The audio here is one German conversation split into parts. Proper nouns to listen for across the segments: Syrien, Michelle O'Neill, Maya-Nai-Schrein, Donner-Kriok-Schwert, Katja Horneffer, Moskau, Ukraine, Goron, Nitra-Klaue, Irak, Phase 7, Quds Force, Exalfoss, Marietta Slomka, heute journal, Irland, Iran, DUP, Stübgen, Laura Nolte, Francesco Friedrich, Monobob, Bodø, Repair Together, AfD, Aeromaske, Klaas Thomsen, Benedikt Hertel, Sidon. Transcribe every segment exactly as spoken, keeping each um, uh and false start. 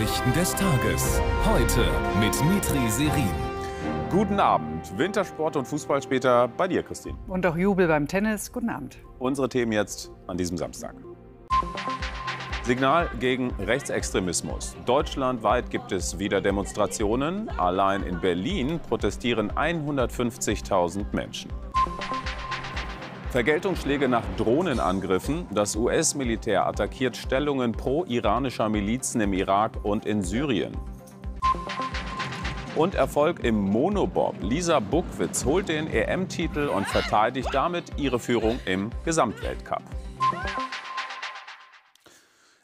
Nachrichten des Tages. Heute mit Dmitri Serin. Guten Abend. Wintersport und Fußball später bei dir, Christine. Und auch Jubel beim Tennis. Guten Abend. Unsere Themen jetzt an diesem Samstag. Signal gegen Rechtsextremismus. Deutschlandweit gibt es wieder Demonstrationen. Allein in Berlin protestieren hundertfünfzigtausend Menschen. Vergeltungsschläge nach Drohnenangriffen. Das U S-Militär attackiert Stellungen pro-iranischer Milizen im Irak und in Syrien. Und Erfolg im Monobob. Lisa Buckwitz holt den E M-Titel und verteidigt damit ihre Führung im Gesamtweltcup.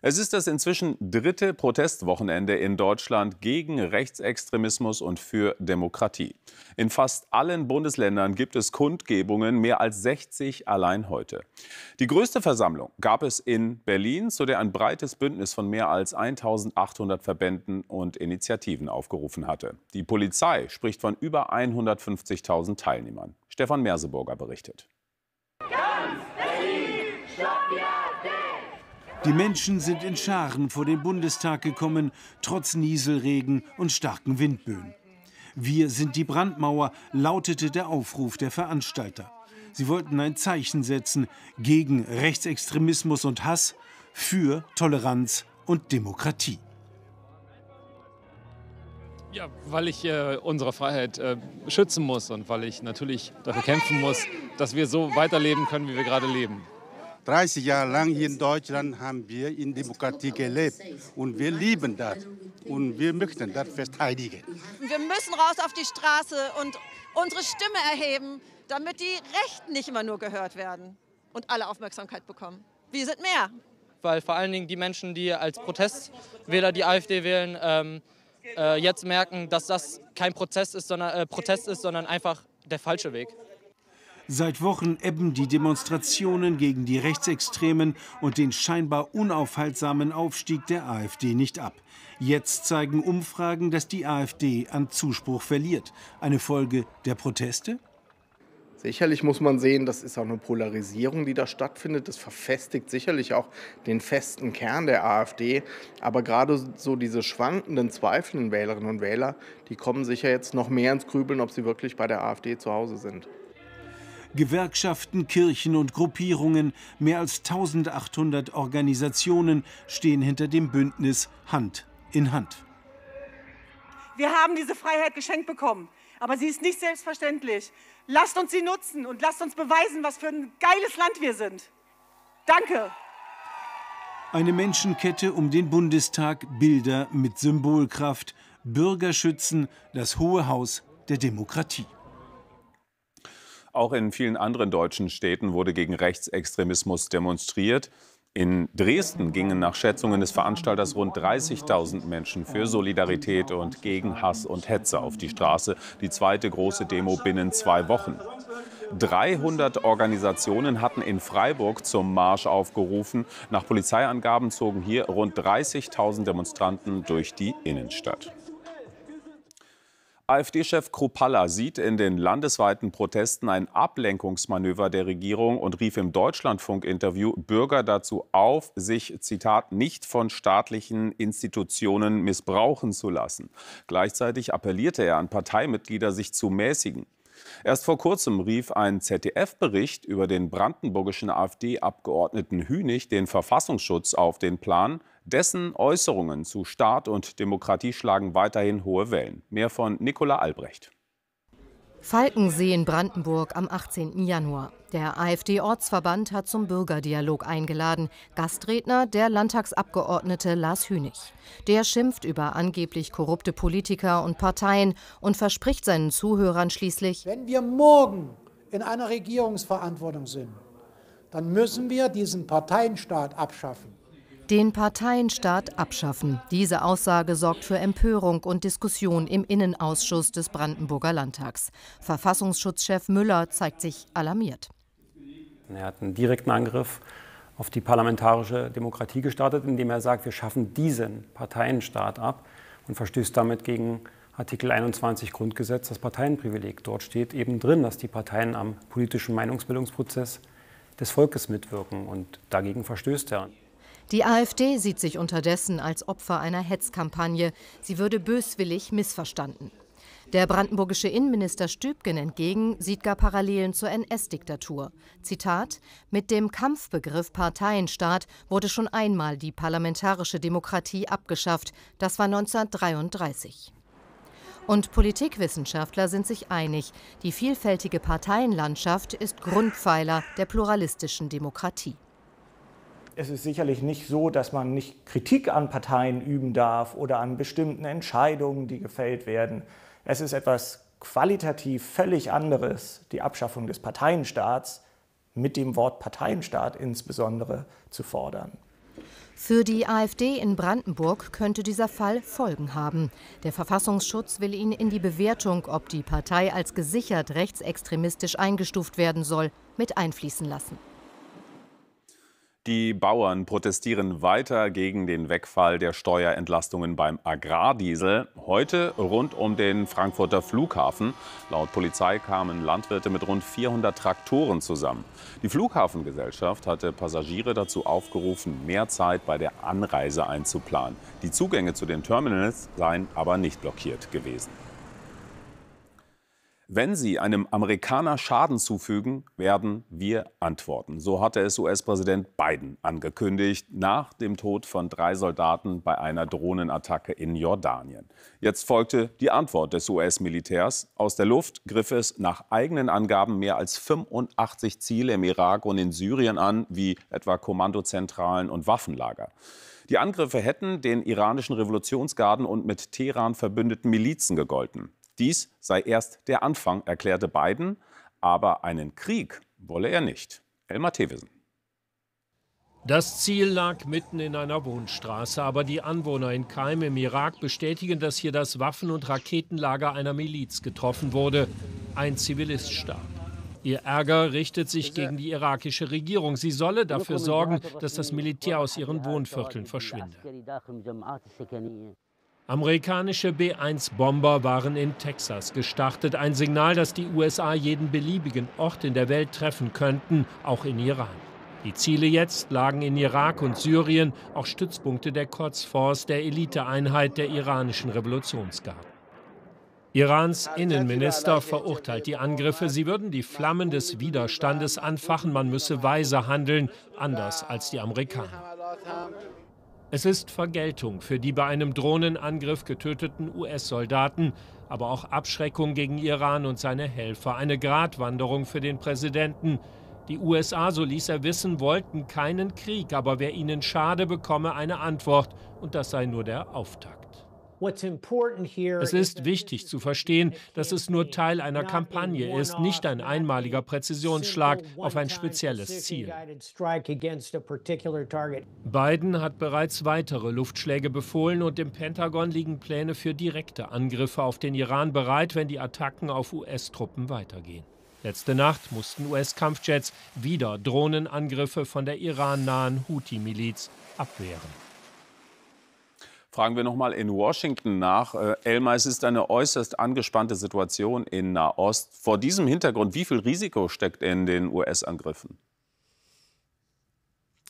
Es ist das inzwischen dritte Protestwochenende in Deutschland gegen Rechtsextremismus und für Demokratie. In fast allen Bundesländern gibt es Kundgebungen, mehr als sechzig allein heute. Die größte Versammlung gab es in Berlin, zu der ein breites Bündnis von mehr als eintausendachthundert Verbänden und Initiativen aufgerufen hatte. Die Polizei spricht von über hundertfünfzigtausend Teilnehmern. Stefan Merseburger berichtet. Ganz Berlin, stopp ja! Die Menschen sind in Scharen vor den Bundestag gekommen, trotz Nieselregen und starken Windböen. Wir sind die Brandmauer, lautete der Aufruf der Veranstalter. Sie wollten ein Zeichen setzen gegen Rechtsextremismus und Hass, für Toleranz und Demokratie. Ja, weil ich äh, unsere Freiheit äh, schützen muss und weil ich natürlich dafür kämpfen muss, dass wir so weiterleben können, wie wir gerade leben. dreißig Jahre lang hier in Deutschland haben wir in Demokratie gelebt. Und wir lieben das. Und wir möchten das verteidigen. Wir müssen raus auf die Straße und unsere Stimme erheben, damit die Rechten nicht immer nur gehört werden und alle Aufmerksamkeit bekommen. Wir sind mehr. Weil vor allen Dingen die Menschen, die als Protestwähler die AfD wählen, ähm, äh, jetzt merken, dass das kein Prozess ist, sondern, äh, Protest ist, sondern einfach der falsche Weg. Seit Wochen ebben die Demonstrationen gegen die Rechtsextremen und den scheinbar unaufhaltsamen Aufstieg der AfD nicht ab. Jetzt zeigen Umfragen, dass die AfD an Zuspruch verliert. Eine Folge der Proteste? Sicherlich muss man sehen, das ist auch eine Polarisierung, die da stattfindet. Das verfestigt sicherlich auch den festen Kern der AfD. Aber gerade so diese schwankenden, zweifelnden Wählerinnen und Wähler, die kommen sicher jetzt noch mehr ins Grübeln, ob sie wirklich bei der AfD zu Hause sind. Gewerkschaften, Kirchen und Gruppierungen, mehr als eintausendachthundert Organisationen stehen hinter dem Bündnis Hand in Hand. Wir haben diese Freiheit geschenkt bekommen, aber sie ist nicht selbstverständlich. Lasst uns sie nutzen und lasst uns beweisen, was für ein geiles Land wir sind. Danke. Eine Menschenkette um den Bundestag, Bilder mit Symbolkraft. Bürger schützen das Hohe Haus der Demokratie. Auch in vielen anderen deutschen Städten wurde gegen Rechtsextremismus demonstriert. In Dresden gingen nach Schätzungen des Veranstalters rund dreißigtausend Menschen für Solidarität und gegen Hass und Hetze auf die Straße. Die zweite große Demo binnen zwei Wochen. dreihundert Organisationen hatten in Freiburg zum Marsch aufgerufen. Nach Polizeiangaben zogen hier rund dreißigtausend Demonstranten durch die Innenstadt. AfD-Chef Krupalla sieht in den landesweiten Protesten ein Ablenkungsmanöver der Regierung und rief im Deutschlandfunk-Interview Bürger dazu auf, sich, Zitat, nicht von staatlichen Institutionen missbrauchen zu lassen. Gleichzeitig appellierte er an Parteimitglieder, sich zu mäßigen. Erst vor kurzem rief ein Z D F-Bericht über den brandenburgischen AfD-Abgeordneten Hünich den Verfassungsschutz auf den Plan. Dessen Äußerungen zu Staat und Demokratie schlagen weiterhin hohe Wellen. Mehr von Nicola Albrecht. Falkensee in Brandenburg am achtzehnten Januar. Der AfD-Ortsverband hat zum Bürgerdialog eingeladen. Gastredner der Landtagsabgeordnete Lars Hünich. Der schimpft über angeblich korrupte Politiker und Parteien und verspricht seinen Zuhörern schließlich: Wenn wir morgen in einer Regierungsverantwortung sind, dann müssen wir diesen Parteienstaat abschaffen. Den Parteienstaat abschaffen. Diese Aussage sorgt für Empörung und Diskussion im Innenausschuss des Brandenburger Landtags. Verfassungsschutzchef Müller zeigt sich alarmiert. Er hat einen direkten Angriff auf die parlamentarische Demokratie gestartet, indem er sagt, wir schaffen diesen Parteienstaat ab, und verstößt damit gegen Artikel einundzwanzig Grundgesetz, das Parteienprivileg. Dort steht eben drin, dass die Parteien am politischen Meinungsbildungsprozess des Volkes mitwirken, und dagegen verstößt er. Die AfD sieht sich unterdessen als Opfer einer Hetzkampagne. Sie würde böswillig missverstanden. Der brandenburgische Innenminister Stübgen entgegen sieht gar Parallelen zur N S-Diktatur. Zitat: Mit dem Kampfbegriff Parteienstaat wurde schon einmal die parlamentarische Demokratie abgeschafft. Das war neunzehnhundertdreiunddreißig. Und Politikwissenschaftler sind sich einig, die vielfältige Parteienlandschaft ist Grundpfeiler der pluralistischen Demokratie. Es ist sicherlich nicht so, dass man nicht Kritik an Parteien üben darf oder an bestimmten Entscheidungen, die gefällt werden. Es ist etwas qualitativ völlig anderes, die Abschaffung des Parteienstaats mit dem Wort Parteienstaat insbesondere zu fordern. Für die AfD in Brandenburg könnte dieser Fall Folgen haben. Der Verfassungsschutz will ihn in die Bewertung, ob die Partei als gesichert rechtsextremistisch eingestuft werden soll, mit einfließen lassen. Die Bauern protestieren weiter gegen den Wegfall der Steuerentlastungen beim Agrardiesel. Heute rund um den Frankfurter Flughafen. Laut Polizei kamen Landwirte mit rund vierhundert Traktoren zusammen. Die Flughafengesellschaft hatte Passagiere dazu aufgerufen, mehr Zeit bei der Anreise einzuplanen. Die Zugänge zu den Terminals seien aber nicht blockiert gewesen. Wenn Sie einem Amerikaner Schaden zufügen, werden wir antworten. So hatte es U S-Präsident Biden angekündigt, nach dem Tod von drei Soldaten bei einer Drohnenattacke in Jordanien. Jetzt folgte die Antwort des U S-Militärs. Aus der Luft griff es nach eigenen Angaben mehr als fünfundachtzig Ziele im Irak und in Syrien an, wie etwa Kommandozentralen und Waffenlager. Die Angriffe hätten den iranischen Revolutionsgarden und mit Teheran verbündeten Milizen gegolten. Dies sei erst der Anfang, erklärte Biden, aber einen Krieg wolle er nicht. Elmar Theveßen. Das Ziel lag mitten in einer Wohnstraße, aber die Anwohner in Keim im Irak bestätigen, dass hier das Waffen- und Raketenlager einer Miliz getroffen wurde. Ein Zivilist starb. Ihr Ärger richtet sich gegen die irakische Regierung. Sie solle dafür sorgen, dass das Militär aus ihren Wohnvierteln verschwinde. Amerikanische B eins Bomber waren in Texas gestartet. Ein Signal, dass die U S A jeden beliebigen Ort in der Welt treffen könnten, auch in Iran. Die Ziele jetzt lagen in Irak und Syrien, auch Stützpunkte der Quds Force, der Eliteeinheit der iranischen Revolutionsgarden. Irans Innenminister verurteilt die Angriffe. Sie würden die Flammen des Widerstandes anfachen. Man müsse weise handeln, anders als die Amerikaner. Es ist Vergeltung für die bei einem Drohnenangriff getöteten U S-Soldaten, aber auch Abschreckung gegen Iran und seine Helfer, eine Gratwanderung für den Präsidenten. Die U S A, so ließ er wissen, wollten keinen Krieg, aber wer ihnen schade, bekomme eine Antwort, und das sei nur der Auftakt. Es ist wichtig zu verstehen, dass es nur Teil einer Kampagne ist, nicht ein einmaliger Präzisionsschlag auf ein spezielles Ziel. Biden hat bereits weitere Luftschläge befohlen und im Pentagon liegen Pläne für direkte Angriffe auf den Iran bereit, wenn die Attacken auf U S-Truppen weitergehen. Letzte Nacht mussten U S-Kampfjets wieder Drohnenangriffe von der irannahen Houthi-Miliz abwehren. Fragen wir noch mal in Washington nach. Äh, Elmar, es ist eine äußerst angespannte Situation in Nahost. Vor diesem Hintergrund, wie viel Risiko steckt in den U S-Angriffen?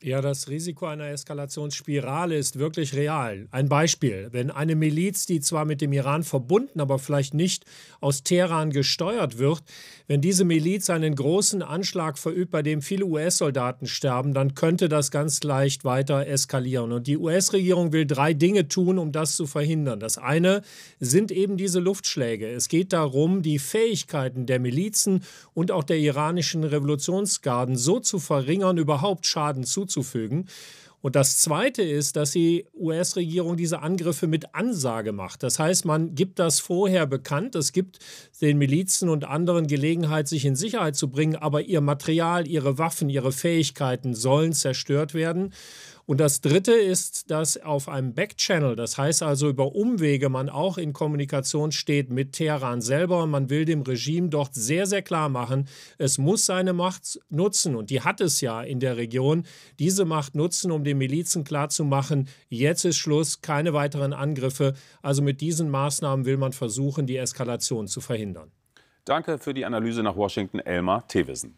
Ja, das Risiko einer Eskalationsspirale ist wirklich real. Ein Beispiel: Wenn eine Miliz, die zwar mit dem Iran verbunden, aber vielleicht nicht aus Teheran gesteuert wird, wenn diese Miliz einen großen Anschlag verübt, bei dem viele U S-Soldaten sterben, dann könnte das ganz leicht weiter eskalieren. Und die U S-Regierung will drei Dinge tun, um das zu verhindern. Das eine sind eben diese Luftschläge. Es geht darum, die Fähigkeiten der Milizen und auch der iranischen Revolutionsgarden so zu verringern, überhaupt Schaden zuzufügen. Und das Zweite ist, dass die U S-Regierung diese Angriffe mit Ansage macht. Das heißt, man gibt das vorher bekannt. Es gibt den Milizen und anderen Gelegenheit, sich in Sicherheit zu bringen. Aber ihr Material, ihre Waffen, ihre Fähigkeiten sollen zerstört werden. Und das Dritte ist, dass auf einem Backchannel, das heißt also über Umwege, man auch in Kommunikation steht mit Teheran selber. Man will dem Regime dort sehr, sehr klar machen, es muss seine Macht nutzen, und die hat es ja in der Region, diese Macht nutzen, um den Milizen klarzumachen, jetzt ist Schluss, keine weiteren Angriffe. Also mit diesen Maßnahmen will man versuchen, die Eskalation zu verhindern. Danke für die Analyse nach Washington, Elmar Theveßen.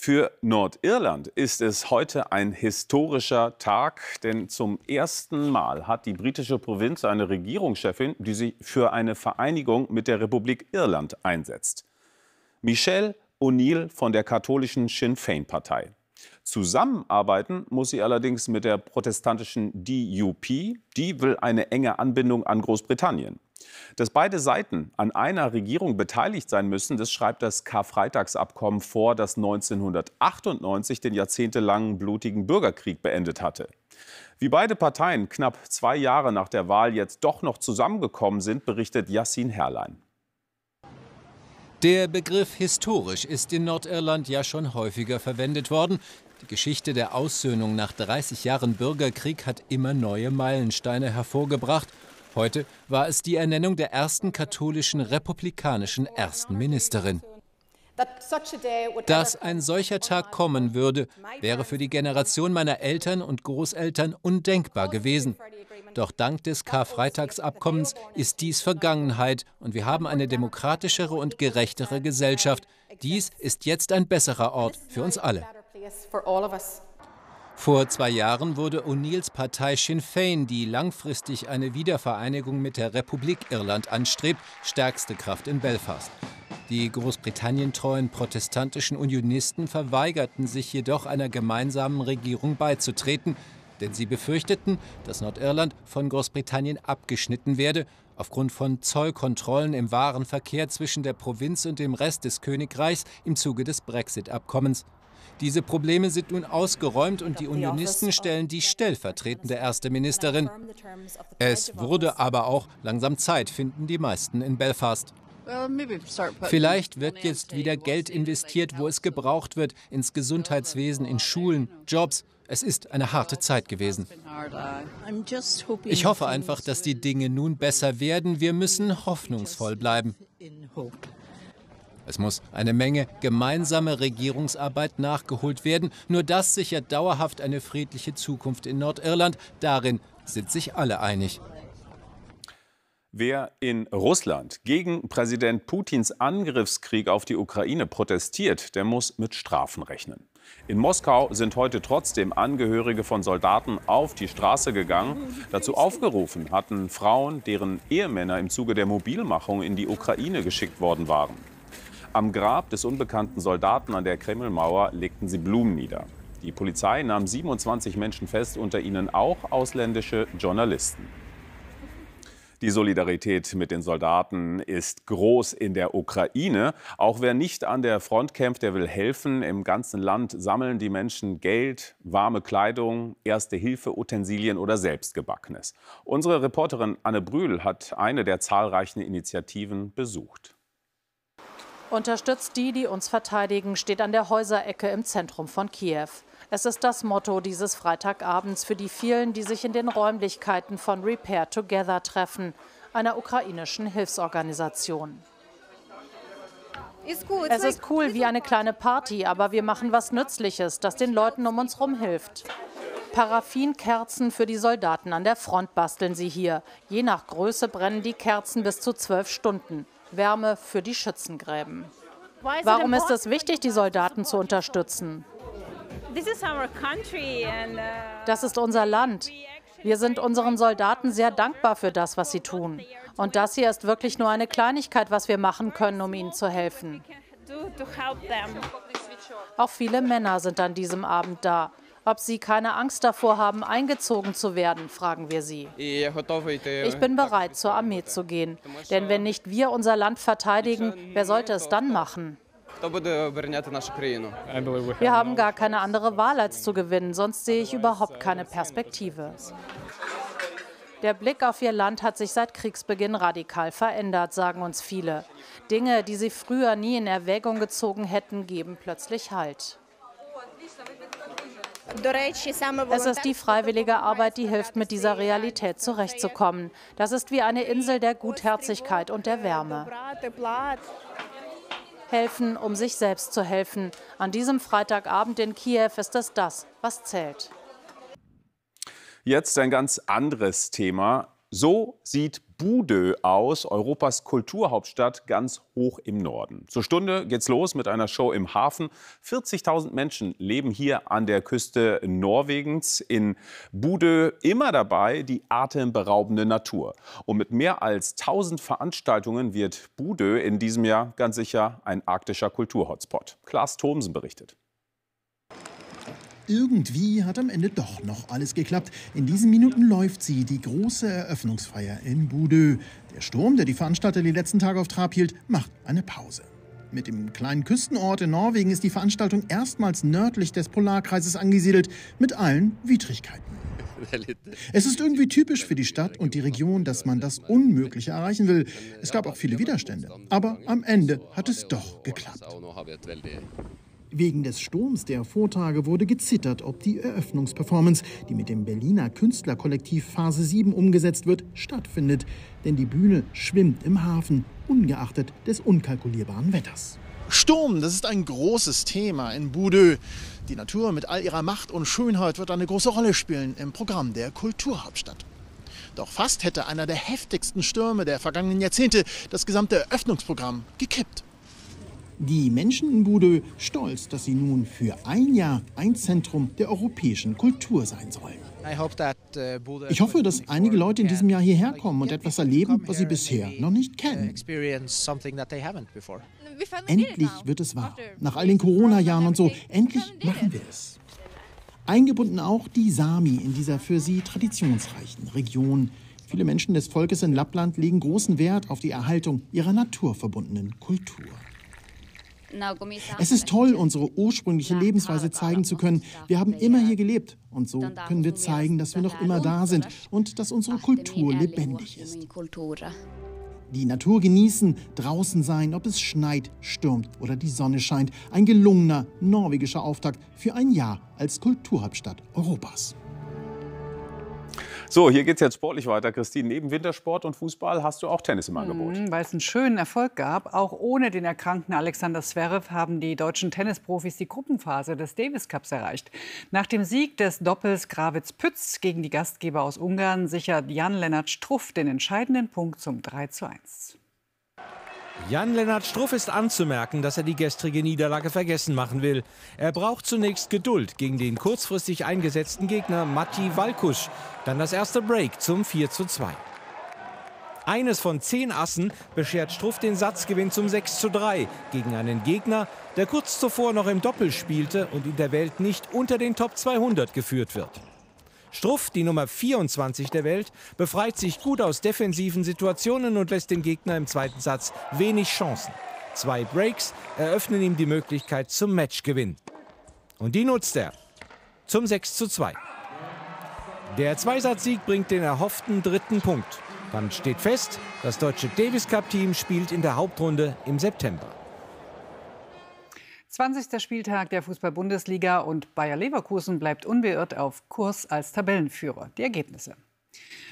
Für Nordirland ist es heute ein historischer Tag, denn zum ersten Mal hat die britische Provinz eine Regierungschefin, die sich für eine Vereinigung mit der Republik Irland einsetzt. Michelle O'Neill von der katholischen Sinn-Féin-Partei. Zusammenarbeiten muss sie allerdings mit der protestantischen D U P. Die will eine enge Anbindung an Großbritannien. Dass beide Seiten an einer Regierung beteiligt sein müssen, das schreibt das Karfreitagsabkommen vor, das neunzehnhundertachtundneunzig den jahrzehntelangen blutigen Bürgerkrieg beendet hatte. Wie beide Parteien knapp zwei Jahre nach der Wahl jetzt doch noch zusammengekommen sind, berichtet Yassin Herlein. Der Begriff historisch ist in Nordirland ja schon häufiger verwendet worden. Die Geschichte der Aussöhnung nach dreißig Jahren Bürgerkrieg hat immer neue Meilensteine hervorgebracht. Heute war es die Ernennung der ersten katholischen republikanischen ersten Ministerin. Dass ein solcher Tag kommen würde, wäre für die Generation meiner Eltern und Großeltern undenkbar gewesen. Doch dank des Karfreitagsabkommens ist dies Vergangenheit und wir haben eine demokratischere und gerechtere Gesellschaft. Dies ist jetzt ein besserer Ort für uns alle. Vor zwei Jahren wurde O'Neills Partei Sinn Féin, die langfristig eine Wiedervereinigung mit der Republik Irland anstrebt, stärkste Kraft in Belfast. Die großbritannientreuen protestantischen Unionisten verweigerten sich jedoch einer gemeinsamen Regierung beizutreten, denn sie befürchteten, dass Nordirland von Großbritannien abgeschnitten werde, aufgrund von Zollkontrollen im Warenverkehr zwischen der Provinz und dem Rest des Königreichs im Zuge des Brexit-Abkommens. Diese Probleme sind nun ausgeräumt und die Unionisten stellen die stellvertretende erste Ministerin. Es wurde aber auch langsam Zeit, finden die meisten in Belfast. Vielleicht wird jetzt wieder Geld investiert, wo es gebraucht wird, ins Gesundheitswesen, in Schulen, Jobs. Es ist eine harte Zeit gewesen. Ich hoffe einfach, dass die Dinge nun besser werden. Wir müssen hoffnungsvoll bleiben. Es muss eine Menge gemeinsame Regierungsarbeit nachgeholt werden. Nur das sichert dauerhaft eine friedliche Zukunft in Nordirland. Darin sind sich alle einig. Wer in Russland gegen Präsident Putins Angriffskrieg auf die Ukraine protestiert, der muss mit Strafen rechnen. In Moskau sind heute trotzdem Angehörige von Soldaten auf die Straße gegangen. Dazu aufgerufen hatten Frauen, deren Ehemänner im Zuge der Mobilmachung in die Ukraine geschickt worden waren. Am Grab des unbekannten Soldaten an der Kremlmauer legten sie Blumen nieder. Die Polizei nahm siebenundzwanzig Menschen fest, unter ihnen auch ausländische Journalisten. Die Solidarität mit den Soldaten ist groß in der Ukraine. Auch wer nicht an der Front kämpft, der will helfen. Im ganzen Land sammeln die Menschen Geld, warme Kleidung, Erste-Hilfe-Utensilien oder Selbstgebackenes. Unsere Reporterin Anne Brühl hat eine der zahlreichen Initiativen besucht. Unterstützt die, die uns verteidigen, steht an der Häuserecke im Zentrum von Kiew. Es ist das Motto dieses Freitagabends für die vielen, die sich in den Räumlichkeiten von Repair Together treffen, einer ukrainischen Hilfsorganisation. Es ist cool, wie eine kleine Party, aber wir machen was Nützliches, das den Leuten um uns herum hilft. Paraffinkerzen für die Soldaten an der Front basteln sie hier. Je nach Größe brennen die Kerzen bis zu zwölf Stunden. Wärme für die Schützengräben. Warum ist es wichtig, die Soldaten zu unterstützen? Das ist unser Land. Wir sind unseren Soldaten sehr dankbar für das, was sie tun. Und das hier ist wirklich nur eine Kleinigkeit, was wir machen können, um ihnen zu helfen. Auch viele Männer sind an diesem Abend da. Ob sie keine Angst davor haben, eingezogen zu werden, fragen wir sie. Ich bin bereit, zur Armee zu gehen. Denn wenn nicht wir unser Land verteidigen, wer sollte es dann machen? Wir haben gar keine andere Wahl, als zu gewinnen, sonst sehe ich überhaupt keine Perspektive. Der Blick auf ihr Land hat sich seit Kriegsbeginn radikal verändert, sagen uns viele. Dinge, die sie früher nie in Erwägung gezogen hätten, geben plötzlich Halt. Es ist die freiwillige Arbeit, die hilft, mit dieser Realität zurechtzukommen. Das ist wie eine Insel der Gutherzigkeit und der Wärme. Helfen, um sich selbst zu helfen. An diesem Freitagabend in Kiew ist es das, was zählt. Jetzt ein ganz anderes Thema. So sieht Bodø aus, Europas Kulturhauptstadt, ganz hoch im Norden. Zur Stunde geht's los mit einer Show im Hafen. vierzigtausend Menschen leben hier an der Küste Norwegens in Bodø, immer dabei die atemberaubende Natur. Und mit mehr als tausend Veranstaltungen wird Bodø in diesem Jahr ganz sicher ein arktischer Kulturhotspot. Klaas Thomsen berichtet. Irgendwie hat am Ende doch noch alles geklappt. In diesen Minuten läuft sie, die große Eröffnungsfeier in Bodø. Der Sturm, der die Veranstalter die letzten Tage auf Trab hielt, macht eine Pause. Mit dem kleinen Küstenort in Norwegen ist die Veranstaltung erstmals nördlich des Polarkreises angesiedelt, mit allen Widrigkeiten. Es ist irgendwie typisch für die Stadt und die Region, dass man das Unmögliche erreichen will. Es gab auch viele Widerstände, aber am Ende hat es doch geklappt. Wegen des Sturms der Vortage wurde gezittert, ob die Eröffnungsperformance, die mit dem Berliner Künstlerkollektiv Phase sieben umgesetzt wird, stattfindet. Denn die Bühne schwimmt im Hafen, ungeachtet des unkalkulierbaren Wetters. Sturm, das ist ein großes Thema in Bodø. Die Natur mit all ihrer Macht und Schönheit wird eine große Rolle spielen im Programm der Kulturhauptstadt. Doch fast hätte einer der heftigsten Stürme der vergangenen Jahrzehnte das gesamte Eröffnungsprogramm gekippt. Die Menschen in Bodø stolz, dass sie nun für ein Jahr ein Zentrum der europäischen Kultur sein sollen. Ich hoffe, dass einige Leute in diesem Jahr hierher kommen und etwas erleben, was sie bisher noch nicht kennen. Endlich wird es wahr. Nach all den Corona-Jahren und so, endlich machen wir es. Eingebunden auch die Sami in dieser für sie traditionsreichen Region. Viele Menschen des Volkes in Lappland legen großen Wert auf die Erhaltung ihrer naturverbundenen Kultur. Es ist toll, unsere ursprüngliche Lebensweise zeigen zu können. Wir haben immer hier gelebt. Und so können wir zeigen, dass wir noch immer da sind und dass unsere Kultur lebendig ist. Die Natur genießen, draußen sein, ob es schneit, stürmt oder die Sonne scheint. Ein gelungener norwegischer Auftakt für ein Jahr als Kulturhauptstadt Europas. So, hier geht es jetzt sportlich weiter, Christine. Neben Wintersport und Fußball hast du auch Tennis im Angebot. Mhm, weil es einen schönen Erfolg gab. Auch ohne den erkrankten Alexander Zverev haben die deutschen Tennisprofis die Gruppenphase des Davis Cups erreicht. Nach dem Sieg des Doppels Gravitz-Pütz gegen die Gastgeber aus Ungarn sichert Jan-Lennard Struff den entscheidenden Punkt zum drei zu eins. Jan-Lennard Struff ist anzumerken, dass er die gestrige Niederlage vergessen machen will. Er braucht zunächst Geduld gegen den kurzfristig eingesetzten Gegner Matti Valkusch. Dann das erste Break zum vier zu zwei. Eines von zehn Assen beschert Struff den Satzgewinn zum sechs zu drei gegen einen Gegner, der kurz zuvor noch im Doppel spielte und in der Welt nicht unter den Top zweihundert geführt wird. Struff, die Nummer vierundzwanzig der Welt, befreit sich gut aus defensiven Situationen und lässt dem Gegner im zweiten Satz wenig Chancen. Zwei Breaks eröffnen ihm die Möglichkeit zum Matchgewinn. Und die nutzt er zum sechs zu zwei. Der Zweisatzsieg bringt den erhofften dritten Punkt. Dann steht fest, das deutsche Davis Cup-Team spielt in der Hauptrunde im September. zwanzigster Spieltag der Fußball-Bundesliga und Bayer Leverkusen bleibt unbeirrt auf Kurs als Tabellenführer. Die Ergebnisse.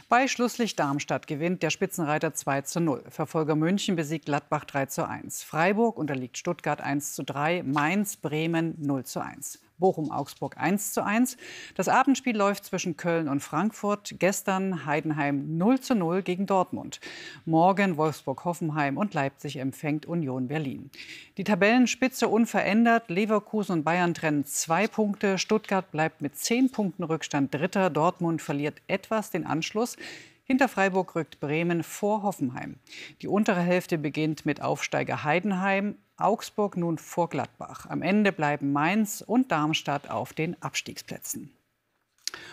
Bei Schlusslicht Darmstadt gewinnt der Spitzenreiter zwei zu null. Verfolger München besiegt Gladbach drei zu eins. Freiburg unterliegt Stuttgart eins zu drei. Mainz, Bremen null zu eins. Bochum, Augsburg eins zu eins. Das Abendspiel läuft zwischen Köln und Frankfurt. Gestern Heidenheim null zu null gegen Dortmund. Morgen Wolfsburg, Hoffenheim und Leipzig empfängt Union Berlin. Die Tabellenspitze unverändert. Leverkusen und Bayern trennen zwei Punkte. Stuttgart bleibt mit zehn Punkten Rückstand Dritter. Dortmund verliert etwas den Anschluss. Hinter Freiburg rückt Bremen vor Hoffenheim. Die untere Hälfte beginnt mit Aufsteiger Heidenheim. Augsburg nun vor Gladbach. Am Ende bleiben Mainz und Darmstadt auf den Abstiegsplätzen.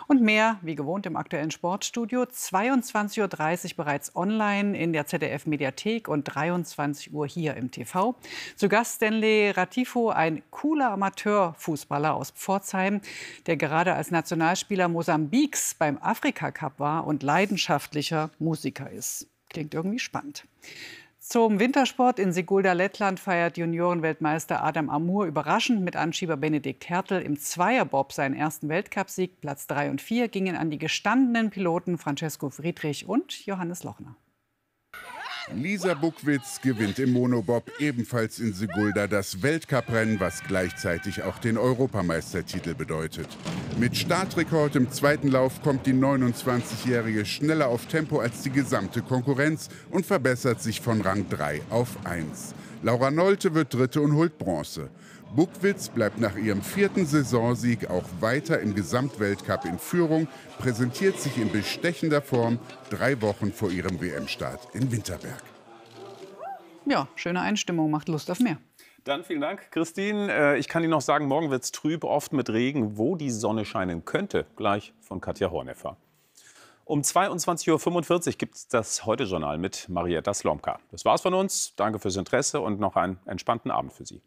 Und mehr, wie gewohnt, im aktuellen Sportstudio. zweiundzwanzig Uhr dreißig bereits online in der Z D F-Mediathek und dreiundzwanzig Uhr hier im T V. Zu Gast Stanley Ratifo, ein cooler Amateurfußballer aus Pforzheim, der gerade als Nationalspieler Mosambiks beim Afrika-Cup war und leidenschaftlicher Musiker ist. Klingt irgendwie spannend. Zum Wintersport in Sigulda, Lettland, feiert Juniorenweltmeister Adam Amour überraschend mit Anschieber Benedikt Hertel im Zweierbob seinen ersten Weltcupsieg. Platz drei und vier gingen an die gestandenen Piloten Francesco Friedrich und Johannes Lochner. Lisa Buckwitz gewinnt im Monobob ebenfalls in Sigulda das Weltcuprennen, was gleichzeitig auch den Europameistertitel bedeutet. Mit Startrekord im zweiten Lauf kommt die neunundzwanzigjährige schneller auf Tempo als die gesamte Konkurrenz und verbessert sich von Rang drei auf eins. Laura Nolte wird Dritte und holt Bronze. Buckwitz bleibt nach ihrem vierten Saisonsieg auch weiter im Gesamtweltcup in Führung, präsentiert sich in bestechender Form drei Wochen vor ihrem W M-Start in Winterberg. Ja, schöne Einstimmung, macht Lust auf mehr. Dann vielen Dank, Christine. Ich kann Ihnen noch sagen, morgen wird es trüb, oft mit Regen. Wo die Sonne scheinen könnte, gleich von Katja Horneffer. Um zweiundzwanzig Uhr fünfundvierzig gibt es das Heute-Journal mit Marietta Slomka. Das war's von uns. Danke fürs Interesse und noch einen entspannten Abend für Sie.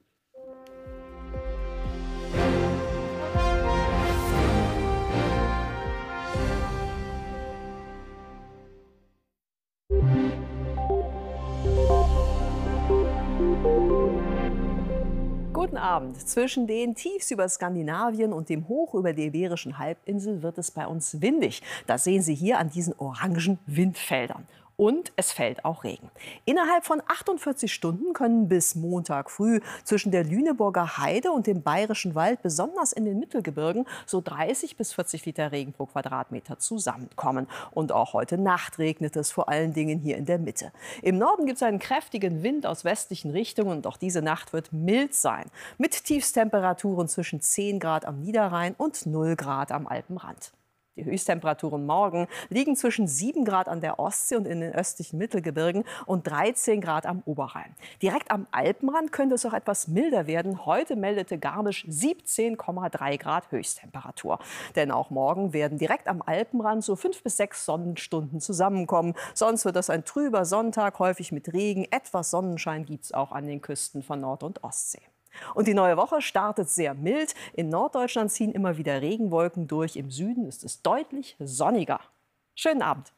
Guten Abend. Zwischen den Tiefs über Skandinavien und dem Hoch über der Iberischen Halbinsel wird es bei uns windig. Das sehen Sie hier an diesen orangen Windfeldern. Und es fällt auch Regen. Innerhalb von achtundvierzig Stunden können bis Montag früh zwischen der Lüneburger Heide und dem Bayerischen Wald, besonders in den Mittelgebirgen, so dreißig bis vierzig Liter Regen pro Quadratmeter zusammenkommen. Und auch heute Nacht regnet es vor allen Dingen hier in der Mitte. Im Norden gibt es einen kräftigen Wind aus westlichen Richtungen und auch diese Nacht wird mild sein. Mit Tiefstemperaturen zwischen zehn Grad am Niederrhein und null Grad am Alpenrand. Die Höchsttemperaturen morgen liegen zwischen sieben Grad an der Ostsee und in den östlichen Mittelgebirgen und dreizehn Grad am Oberrhein. Direkt am Alpenrand könnte es auch etwas milder werden. Heute meldete Garmisch siebzehn Komma drei Grad Höchsttemperatur. Denn auch morgen werden direkt am Alpenrand so fünf bis sechs Sonnenstunden zusammenkommen. Sonst wird das ein trüber Sonntag, häufig mit Regen. Etwas Sonnenschein gibt es auch an den Küsten von Nord- und Ostsee. Und die neue Woche startet sehr mild. In Norddeutschland ziehen immer wieder Regenwolken durch. Im Süden ist es deutlich sonniger. Schönen Abend.